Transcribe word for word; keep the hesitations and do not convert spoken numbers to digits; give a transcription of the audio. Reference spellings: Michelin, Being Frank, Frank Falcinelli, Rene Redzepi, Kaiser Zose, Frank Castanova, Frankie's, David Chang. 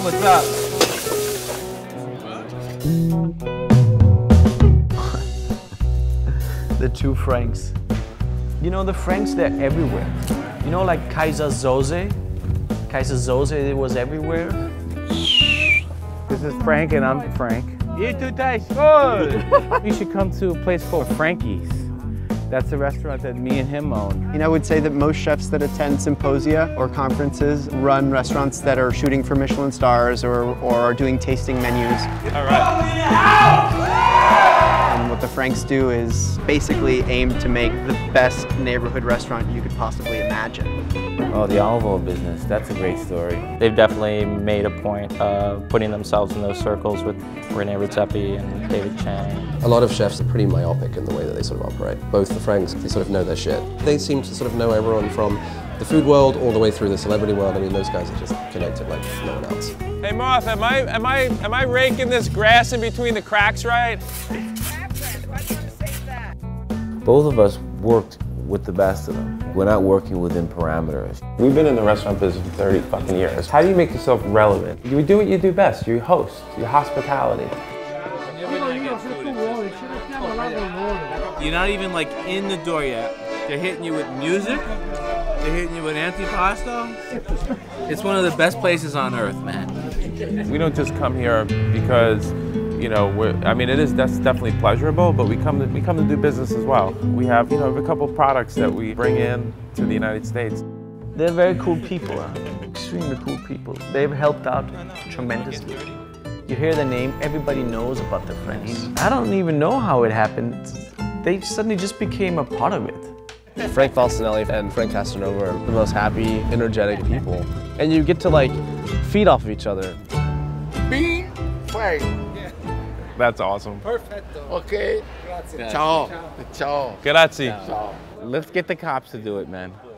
Hey, what's up? The two Franks. You know, the Franks, they're everywhere. You know, like Kaiser Zose? Kaiser Zose, it was everywhere. This is Frank and I'm Frank. You two dice good! You should come to a place called Frankie's. That's a restaurant that me and him own. And I would say that most chefs that attend symposia or conferences run restaurants that are shooting for Michelin stars or, or are doing tasting menus. All right. And what the Franks do is basically aim to make the best neighborhood restaurant you could possibly imagine. Oh, the olive oil business, that's a great story. They've definitely made a point of putting themselves in those circles with Rene Redzepi and David Chang. A lot of chefs are pretty myopic in the way that they sort of operate. Both the Franks, they sort of know their shit. They seem to sort of know everyone from the food world all the way through the celebrity world. I mean, those guys are just connected like no one else. Hey, Martha, am I, am I, am I raking this grass in between the cracks right? Both of us worked with the best of them. We're not working within parameters. We've been in the restaurant business for thirty fucking years. How do you make yourself relevant? You do what you do best. You host, your hospitality. You're not even like in the door yet. They're hitting you with music. They're hitting you with antipasto. It's one of the best places on earth, man. We don't just come here because you know, we're, I mean, it is that's definitely pleasurable, but we come to, we come to do business as well. We have, you know, a couple of products that we bring in to the United States. They're very cool people, huh? Extremely cool people. They've helped out tremendously. You hear the name, everybody knows about their friends. I don't even know how it happened. They suddenly just became a part of it. Frank Falcinelli and Frank Castanova are the most happy, energetic people, and you get to like feed off of each other. Be Frank. That's awesome. Perfecto. Okay. Grazie. Ciao. Ciao. Grazie. Ciao. Let's get the cops to do it, man.